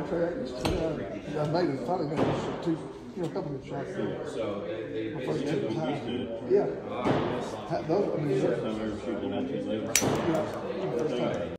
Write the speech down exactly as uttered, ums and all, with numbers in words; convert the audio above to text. Actually, I used to, uh, I made a filing to two, you know, a couple of shots there. So they basically used to it? Yeah. Those, I mean, those. First time I ever shooting at you later. Yeah, first time.